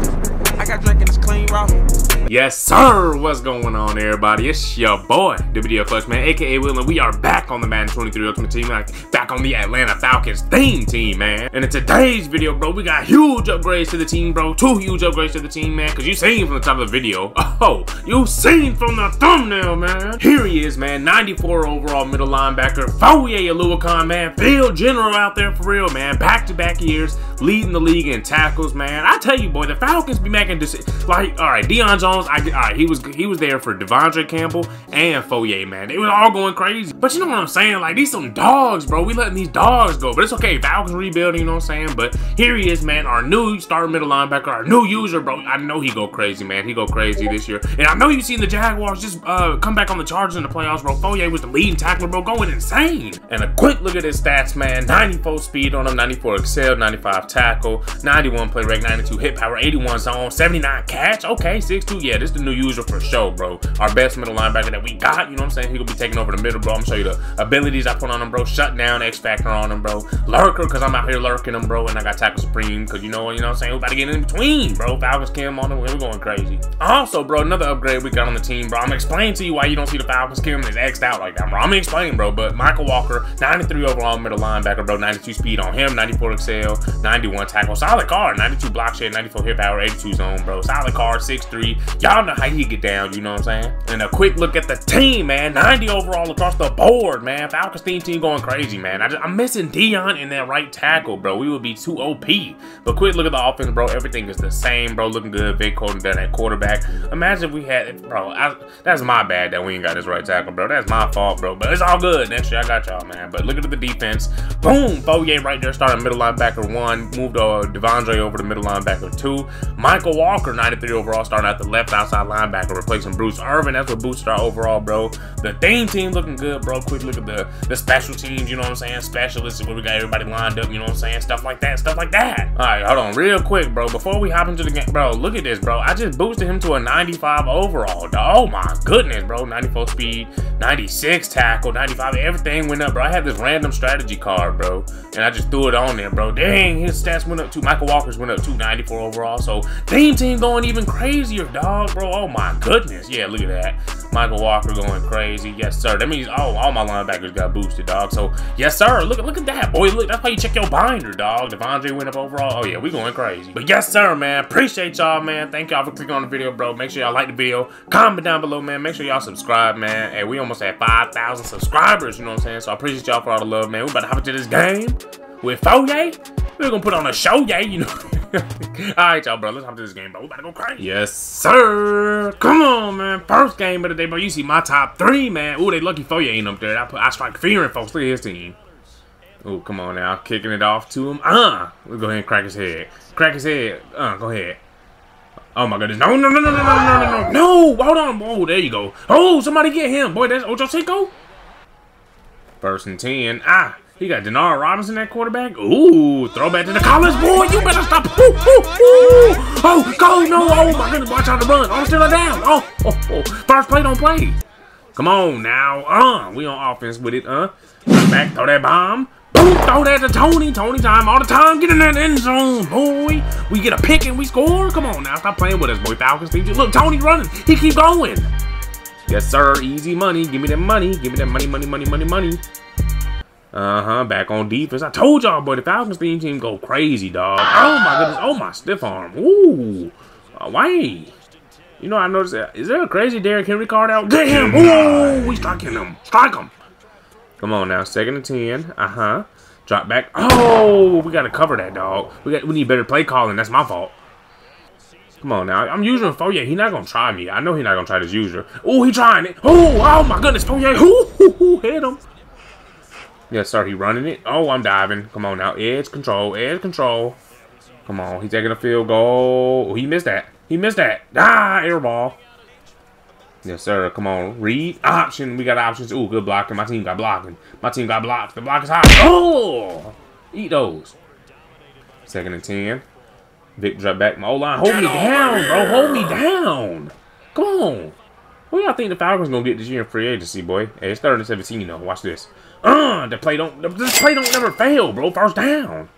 sauce. I got drinking this clean raw. Yes, sir. What's going on, everybody? It's your boy, WDL Clutch, man, aka Will, and we are back on the Madden 23 Ultimate Team, like back on the Atlanta Falcons theme team, man. And in today's video, bro, we got huge upgrades to the team, bro. Two huge upgrades to the team, man, because you seen from the top of the video. Oh, you seen from the thumbnail, man. Here he is, man, 94 overall middle linebacker, Foye Oluokun, man, field general out there for real, man. Back-to-back years, leading the league in tackles, man. I tell you, boy, the Falcons be making decisions. Like, all right, Deion Jones, he was there for Devondre Campbell and Foye, man. They was all going crazy. But you know what I'm saying? Like, these some dogs, bro. We letting these dogs go. But it's okay. Falcons rebuilding, you know what I'm saying? But here he is, man. Our new starting middle linebacker, our new user, bro. I know he go crazy, man. He go crazy this year. And I know you've seen the Jaguars just come back on the Chargers in the playoffs, bro. Foye was the leading tackler, bro, going insane. And a quick look at his stats, man. 94 speed on him, 94 excel, 95 tackle, 91 play rate, 92 hit power, 81 zone, 79 catch. Okay, 6'2". Yeah, this is the new user for show, bro. Our best middle linebacker that we got, you know what I'm saying? He gonna be taking over the middle, bro. I'm gonna show you the abilities I put on him, bro. Shut down, X Factor on him, bro. Lurker, cause I'm out here lurking him, bro. And I got tackle supreme, cause you know what I'm saying? We about to get in between, bro. Falcons Kim on him, we're going crazy. Also, bro, another upgrade we got on the team, bro. I'm gonna explain to you why you don't see the Falcons Kim is X'd out like that, bro. I'm gonna explain, bro. But Michael Walker, 93 overall middle linebacker, bro. 92 speed on him, 94 excel, 91 tackle, solid car, 92 block shed, 94 hit power, 82 zone, bro. Solid car, 6'3". Y'all know how he get down, you know what I'm saying? And a quick look at the team, man. 90 overall across the board, man. Falcons team going crazy, man. I'm missing Deion in that right tackle, bro. We would be too OP. But quick look at the offense, bro. Everything is the same, bro. Looking good. Vic Colton down at quarterback. Imagine if we had, bro. That's my bad that we ain't got this right tackle, bro. That's my fault, bro. But it's all good. Next year I got y'all, man. But look at the defense. Boom. Foye right there starting middle linebacker 1. Moved Devondre over to middle linebacker 2. Michael Walker, 93 overall, starting at the left outside linebacker, replacing Bruce Irvin. That's what boosted our overall, bro. The theme team looking good, bro. Quick look at the special teams, you know what I'm saying? Specialists is where we got everybody lined up, you know what I'm saying? Stuff like that, stuff like that. All right, hold on real quick, bro. Before we hop into the game, bro, look at this, bro. I just boosted him to a 95 overall, dog. Oh my goodness, bro. 94 speed, 96 tackle, 95. Everything went up, bro. I had this random strategy card, bro, and I just threw it on there, bro. Dang, his stats went up too. Michael Walker's went up 294 overall. So theme team going even crazier, dog, bro. Oh my goodness. Yeah, look at that. Michael Walker going crazy. Yes, sir. That means all my linebackers got boosted, dog. So yes, sir. Look at that, boy. Look, that's how you check your binder, dog. Devondre went up overall. Oh yeah, we going crazy. But yes, sir, man. Appreciate y'all, man. Thank y'all for clicking on the video, bro. Make sure y'all like the video. Comment down below, man. Make sure y'all subscribe, man. Hey, we almost had 5,000 subscribers, you know what I'm saying? So I appreciate y'all for all the love, man. We about to hop into this game with Foye. We're gonna put on a show, yeah, you know. Alright, y'all, bro. Let's hop to this game, bro. We about to go crazy. Yes, sir. Come on, man. First game of the day, bro. You see my top 3, man. Ooh, they lucky Foye ain't up there. I strike fear in folks. Look at his team. Ooh, come on now. Kicking it off to him. We'll go ahead and crack his head. Crack his head. Go ahead. Oh my goodness. No, no, no, no, no, no, no, no, no. No, hold on. Whoa, there you go. Oh, somebody get him. Boy, that's Ocho Cinco. First and 10. Ah. He got Denard Robinson at quarterback. Ooh, throwback to the college boy. You better stop. Ooh, ooh, ooh. Oh, go, no. Oh, my goodness. Watch out the run. Oh, still down. Oh, oh, oh. First play, don't play. Come on now. We on offense with it, Back, throw that bomb. Boom, throw that to Tony. Tony time all the time. Get in that end zone, boy. We get a pick and we score. Come on now. Stop playing with us, boy. Falcons. Look, Tony running. He keep going. Yes, sir. Easy money. Give me that money. Give me that money, money, money, money, money. Back on defense. I told y'all, boy, the Falcons team go crazy, dog. Oh, my goodness. Oh, my stiff arm. Ooh. Wait. You know, I noticed that. Is there a crazy Derrick Henry card out? Get him. Ooh, we striking him. Strike him. Come on now. Second and 10. Drop back. Oh, we got to cover that, dog. We need better play calling. That's my fault. Come on now. I'm using Foye. He's not going to try me. I know he's not going to try this user. Ooh, he trying it. Ooh, oh, my goodness. Foye. Ooh, hit him. Yes, sir. He running it. Oh, I'm diving. Come on now. Edge control. Edge control. Come on. He's taking a field goal. Oh, he missed that. He missed that. Ah, air ball. Yes, sir. Come on. Read. Option. We got options. Ooh, good blocking. My team got blocking. My team got blocked. The block is hot. Oh! Eat those. Second and 10. Vic drop back. My O-line. Hold me down, bro. Hold me down. Come on. Who y'all think the Falcons gonna get this year in free agency, boy? Hey, it's 3rd and 17, though. Watch this. The play don't never fail, bro. First down.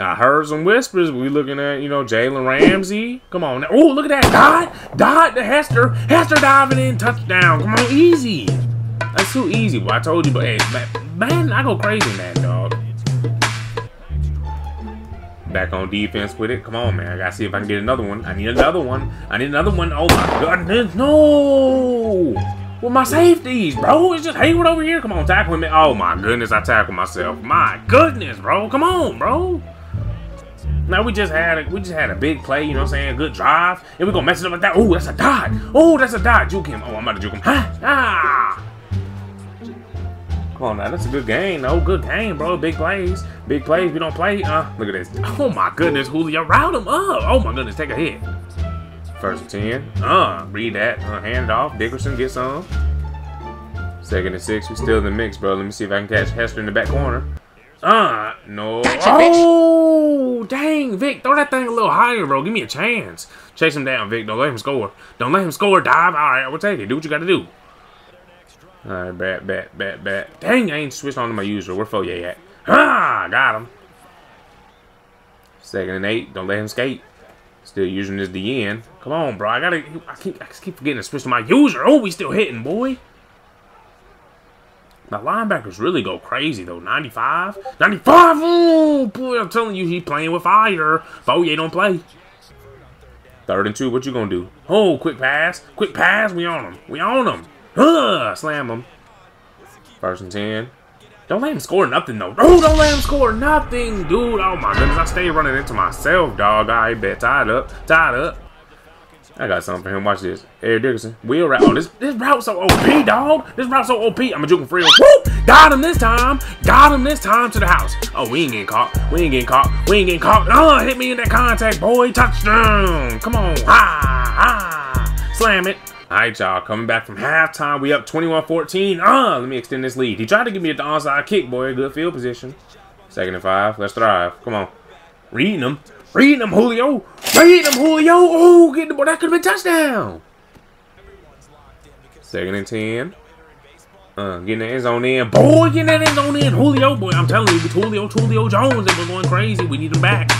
I heard some whispers. We looking at, you know, Jalen Ramsey. Come on. Oh, look at that. Dot to Hester. Hester diving in. Touchdown. Come on. Easy. That's too easy. Well, I told you. But, hey, man, I go crazy in that, dog. Back on defense with it. Come on, man. I got to see if I can get another one. I need another one. I need another one. Oh, my God. No. With my safeties, bro. It's just Hayward over here. Come on, tackle him. Oh, my goodness. I tackled myself. My goodness, bro. Come on, bro. Now we just had a big play, you know what I'm saying? Good drive. And we're gonna mess it up like that. Oh, that's a dot. Oh, that's a dot. Juke him. Oh, I'm about to juke him. Ha! Ah! Come on now, that's a good game, though. Good game, bro. Big plays. Big plays. We don't play. Look at this. Oh my goodness, Julio. Route him up. Oh my goodness, take a hit. First and 10. Read that. Hand it off. Dickerson, get some. Second and 6. We still in the mix, bro. Let me see if I can catch Hester in the back corner. No. Gotcha, oh, bitch. Dang, Vic. Throw that thing a little higher, bro. Give me a chance. Chase him down, Vic. Don't let him score. Don't let him score. Dive. All right, we'll take it. Do what you got to do. All right, bat. Dang, I ain't switched on to my user. Where Foye at? Ah, got him. Second and 8. Don't let him skate. Still using this DN. Come on, bro. I keep forgetting to switch to my user. Oh, we still hitting, boy. My linebackers really go crazy, though. 95? 95! Oh, boy, I'm telling you, he playing with fire. Foye don't play. Third and 2, what you gonna do? Oh, quick pass. Quick pass. We on him. We on him. Slam him. First and 10. Don't let him score nothing, though. Oh, don't let him score nothing, dude. Oh, my goodness. I stay running into myself, dog. I bet. Tied up. Tied up. I got something for him. Watch this. Hey, Dickerson. Wheel route. Oh, this route's so OP, dog. This route's so OP. I'm a juke him free. Whoop! Got him this time. Got him this time to the house. Oh, we ain't getting caught. We ain't getting caught. We ain't getting caught. Oh, hit me in that contact, boy. Touchdown. Come on. Ah, ah. Slam it. All right, y'all. Coming back from halftime. We up 21-14. Let me extend this lead. He tried to give me the onside kick, boy. Good field position. Second and 5. Let's thrive. Come on. Reading him. Reading him, Julio. Reading him, Julio. Oh, get the ball. That could have been a touchdown. Second and 10. Getting that end zone in. Boy, getting that end zone in. Julio, boy. I'm telling you, it's Julio Jones. They were going crazy. We need him back.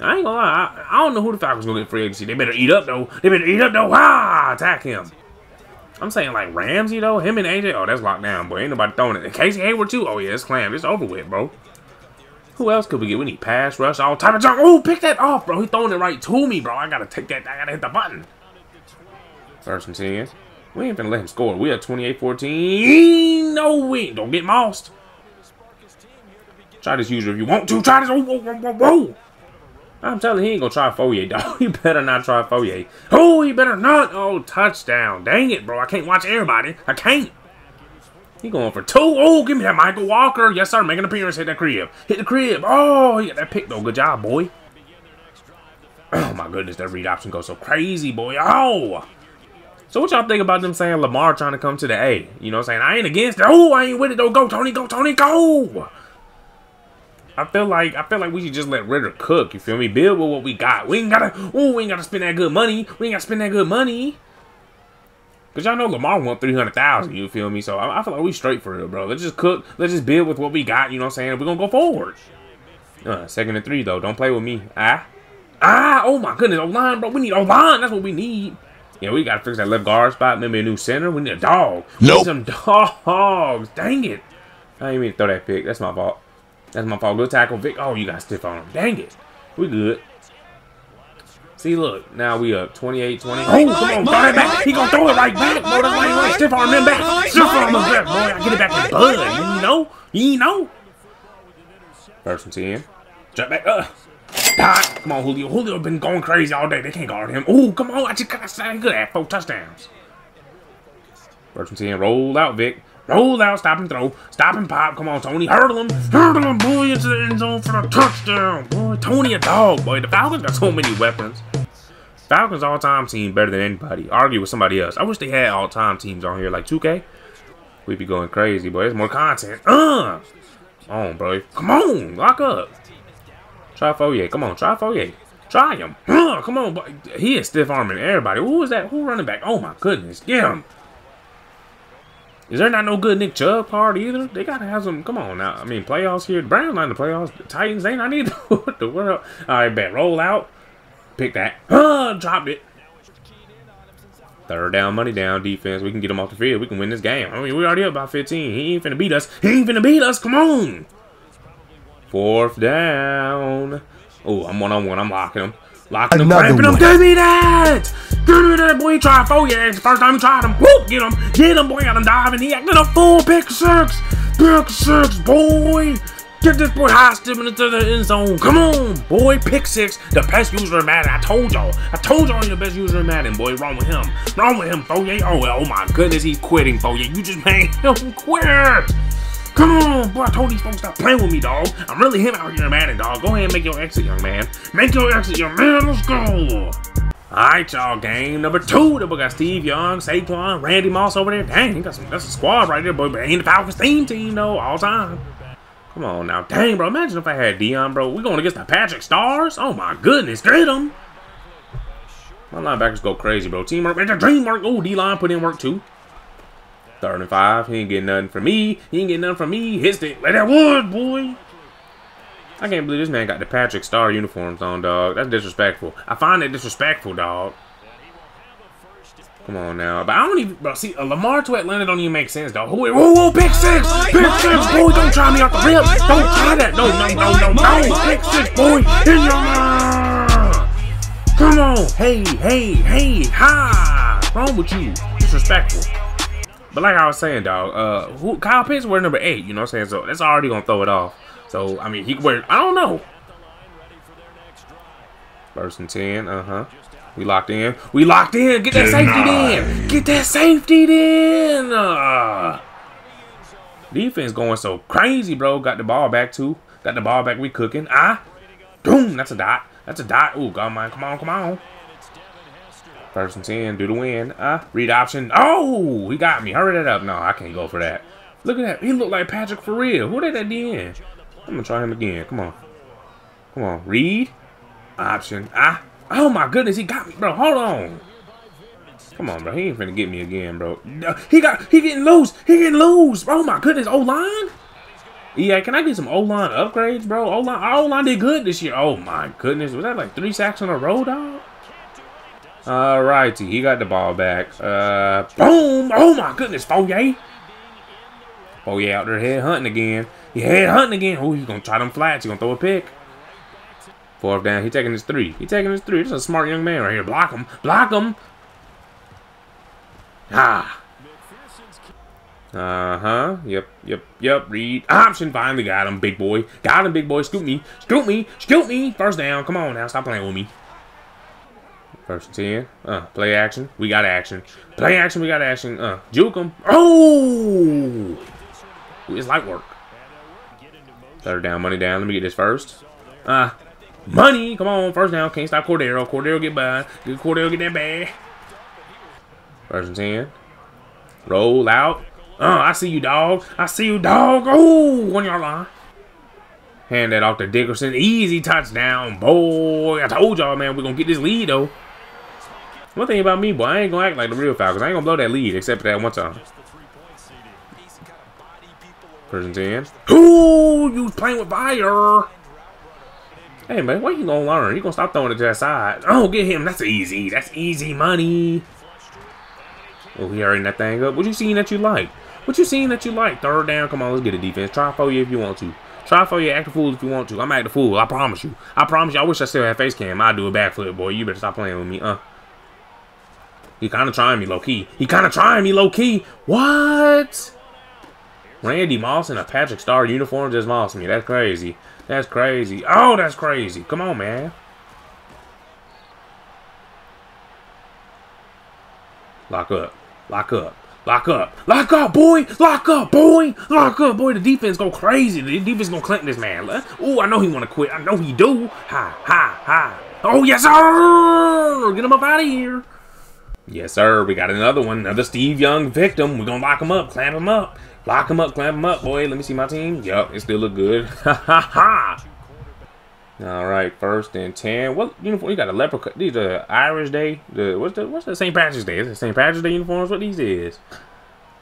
I ain't gonna lie. I don't know who the Falcons gonna get free agency. They better eat up, though. They better eat up, though. Ah, attack him. I'm saying, like, Ramsey, though. Him and AJ. Oh, that's locked down, boy. Ain't nobody throwing it. And Casey Hayward, too. Oh, yeah, it's clammed. It's over with, bro. Who else could we get? We need pass, rush, all type of junk. Oh, pick that off, bro. He's throwing it right to me, bro. I got to take that. I got to hit the button. First and 10. We ain't finna let him score. We are 28-14. No, we ain't. Don't get mossed. Try this user if you want to. Try this. Oh, whoa, whoa, whoa. I'm telling you, he ain't gonna try Foye, dog. He better not try Foye. Oh, he better not. Oh, touchdown. Dang it, bro. I can't watch everybody. I can't. He going for 2. Oh, give me that Michael Walker. Yes, sir. Make an appearance. Hit that crib. Hit the crib. Oh, he got that pick, though. Good job, boy. Oh, my goodness. That read option goes so crazy, boy. Oh. So what y'all think about them saying Lamar trying to come to the A? You know what I'm saying? I ain't against it. Oh, I ain't with it, though. Go, Tony. Go, Tony. Go. I feel like we should just let Ritter cook. You feel me? Build with what we got. We ain't gotta spend that good money. We ain't gotta spend that good money. Because y'all know Lamar won $300,000, you feel me? So I feel like we straight for real, bro. Let's just cook. Let's just build with what we got, you know what I'm saying? We're going to go forward. Second and 3, though. Don't play with me. Oh, my goodness. O-line, bro. We need O-line. That's what we need. Yeah, we got to fix that left guard spot. Maybe a new center. We need a dog. Nope. We need some dogs. Dang it. I didn't mean to throw that pick. That's my fault. That's my fault. Good tackle, Vic. Oh, you got stiff on him. Dang it. We good. See, look, now we up 28-20. Oh, come on, throw that back. He gonna throw it right back, bro. That's right. Stiff arm them back. Stiff arm them back, boy. I get it back to Bud. You know? You know? First and 10. Jump back up. Come on, Julio. Julio been going crazy all day. They can't guard him. Oh, come on. I just got to good at 4 touchdowns. First and 10. Roll out, Vic. Roll out. Stop and throw. Stop and pop. Come on, Tony. Hurdle him. Hurdle him, boy. Into the end zone for the touchdown, boy. Tony a dog, boy. The Falcons got so many weapons. Falcons all-time team better than anybody. Argue with somebody else. I wish they had all-time teams on here like 2K. We'd be going crazy, boy. There's more content. Come on, bro. Come on. Lock up. Try Foye. Come on. Try Foye. Try him. Come on, boy. He is stiff-arming everybody. Who is that? Who running back? Oh, my goodness. Get him. Is there not no good Nick Chubb part either? They gotta have some. Come on now. I mean, playoffs here. The Browns not in the playoffs. The Titans they not either. What the world? All right, bet roll out. Pick that. Dropped it. Third down, money down, defense. We can get him off the field. We can win this game. I mean, we already up by 15. He ain't finna beat us. He ain't finna beat us. Come on. Fourth down. Oh, I'm one on one. I'm locking him. Locking him. Ramping him. Give me that. Give me that, boy. Try four. Yeah, it's the first time he tried him. Whoop. Get him. Get him, boy. Got him diving. He got a full pick six. Pick six, boy. Get this boy high stepping into the end zone. Come on, boy. Pick six. The best user in Madden. I told y'all. I told y'all you're the best user in Madden, boy. Wrong with him. Wrong with him, Foye. Oh, well, oh my goodness. He's quitting, Foye. You just made him quit. Come on, boy. I told these folks stop playing with me, dog. I'm really him out here in Madden, dog. Go ahead and make your exit, young man. Make your exit, young man. Let's go. Alright, y'all, game number two. The boy got Steve Young, Saquon, Randy Moss over there. Dang, he got some, that's a squad right there, boy. But ain't the Falcons team, though, all time. Come on now. Dang, bro. Imagine if I had Deion, bro. We're going against the Patrick Stars. Oh, my goodness. Get him. My linebackers go crazy, bro. Teamwork. It's a dream work. Oh, D-line put in work, too. Third and five. He ain't getting nothing from me. He ain't getting nothing from me. Hits it. Let that wood, boy. I can't believe this man got the Patrick Star uniforms on, dog. That's disrespectful. I find it disrespectful, dog. Come on now. But I don't even... Bro, see, a Lamar to Atlanta don't even make sense, dog. Whoa, whoa, whoa, pick six! Pick six, boy! Don't try me off the ribs! Don't try that! No, no, no, no, no! Pick six, boy! In your mind! Come on! Hey, hey, hey! Ha! What's wrong with you? Disrespectful. But like I was saying, dog, Kyle Pitts wear number 8, you know what I'm saying? So that's already gonna throw it off. So, I mean, he can wear... I don't know. First and 10, uh-huh. We locked in. We locked in. Get that safety then. Get that safety then. Defense going so crazy, bro. Got the ball back, too. Got the ball back. We cooking. Ah. Boom. That's a dot. That's a dot. Ooh, God, man. Come on, come on. First and 10. Do the win. Read option. Oh, he got me. Hurry that up. No, I can't go for that. Look at that. He looked like Patrick for real. Who did that DN? I'm going to try him again. Come on. Come on. Read. Option. Ah. Oh my goodness, he got me, bro. Hold on. Come on, bro. He ain't finna get me again, bro. He getting loose. He getting loose. Oh my goodness, O-line? Yeah, can I get some O-line upgrades, bro? O-line did good this year. Oh my goodness. Was that like 3 sacks in a row, dog? Alrighty, he got the ball back. Boom. Oh my goodness, Foye. Foye out there head hunting again. He head hunting again. Oh, he's gonna try them flats. He's gonna throw a pick. Fourth down. He taking his 3. He taking his 3. This is a smart young man right here. Block him. Block him. Ah. Uh-huh. Yep. Yep. Yep. Read. Option. Finally got him, big boy. Got him, big boy. Scoop me. Scoop me. Scoop me. First down. Come on now. Stop playing with me. First and 10. Play action. We got action. Play action. We got action. Juke him. Oh! It's light work. Third down. Money down. Let me get this first. Money, come on, first down. Can't stop Cordero. Cordero get by. Cordero get that bag. First and 10. Roll out. I see you, dog. I see you, dog. Oh, 1 yard line. Hand that off to Dickerson. Easy touchdown, boy. I told y'all, man, we're gonna get this lead though. One thing about me, boy, I ain't gonna act like the real Falcons. I ain't gonna blow that lead except for that one time. First and 10. Ooh, you playing with fire. Hey, man, what you gonna learn? You gonna stop throwing it to that side. Oh, get him. That's easy. That's easy money. Oh, he hurrying that thing up. What you seen that you like? What you seen that you like? Third down. Come on, let's get a defense. Try for you if you want to. Try for you. Act a fool if you want to. I'm act a fool. I promise you. I promise you. I wish I still had face cam. I'd do a backflip, boy. You better stop playing with me. He kind of trying me low-key. He kind of trying me low-key. What? Randy Moss in a Patrick Star uniform just mossed me. That's crazy. That's crazy. Oh, that's crazy. Come on, man. Lock up. Lock up. Lock up. Lock up, boy. Lock up, boy. Lock up, boy. The defense go crazy. The defense gonna clank this man. Oh, I know he wanna quit. I know he do. Ha, ha, ha. Oh, yes, sir. Get him up out of here. Yes, sir. We got another one. Another Steve Young victim. We're gonna lock him up. Clamp him up. Lock him up, clamp him up, boy. Let me see my team. Yup, it still look good. Ha ha ha. All right, first and 10. What uniform? You got a leprechaun. These are Irish Day. What's the St. Patrick's Day? Is it St. Patrick's Day uniforms? What these is?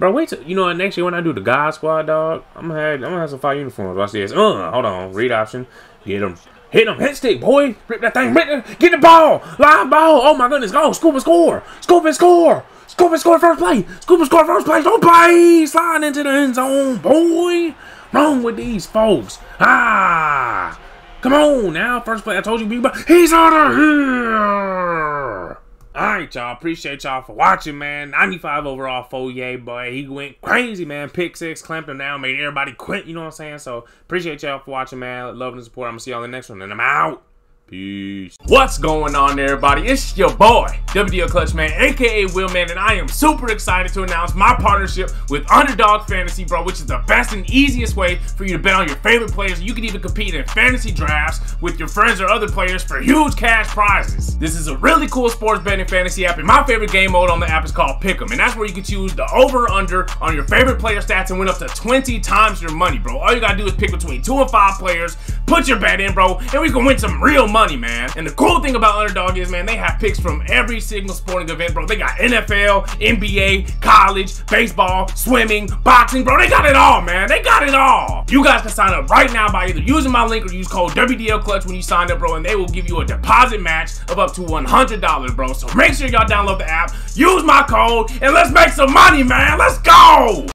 Bro, wait till, you know, next year when I do the God Squad, dog, I'm gonna have some fire uniforms. Watch this. Hold on. Read option. Get him. Hit him. Hit stick, boy. Rip that thing. Get the ball. Live ball. Oh, my goodness. Go. Scoop and score. Scoop and score. Scoop and score first play. Scoop and score first play. Don't play. Slide into the end zone, boy. Wrong with these folks. Ah. Come on now. First play. I told you, big boy. He's out of here. Alright, y'all. Appreciate y'all for watching, man. 95 overall Foye, boy. He went crazy, man. Pick six, clamped him down, made everybody quit. You know what I'm saying? So, appreciate y'all for watching, man. Love and support. I'm going to see y'all in the next one, and I'm out. Peace. What's going on, everybody? It's your boy, WDL Clutch, man, a.k.a. Willman, and I am super excited to announce my partnership with Underdog Fantasy, bro, which is the best and easiest way for you to bet on your favorite players. You can even compete in fantasy drafts with your friends or other players for huge cash prizes. This is a really cool sports betting fantasy app, and my favorite game mode on the app is called Pick'em, and that's where you can choose the over or under on your favorite player stats and win up to 20 times your money, bro. All you gotta do is pick between 2 and 5 players, put your bet in, bro, and we can win some real money. And the cool thing about Underdog is, man, they have picks from every single sporting event, bro. They got NFL, NBA, college, baseball, swimming, boxing, bro. They got it all, man. They got it all. You guys can sign up right now by either using my link or use code WDL Clutch when you sign up, bro, and they will give you a deposit match of up to $100, bro. So make sure y'all download the app, use my code, and let's make some money, man. Let's go.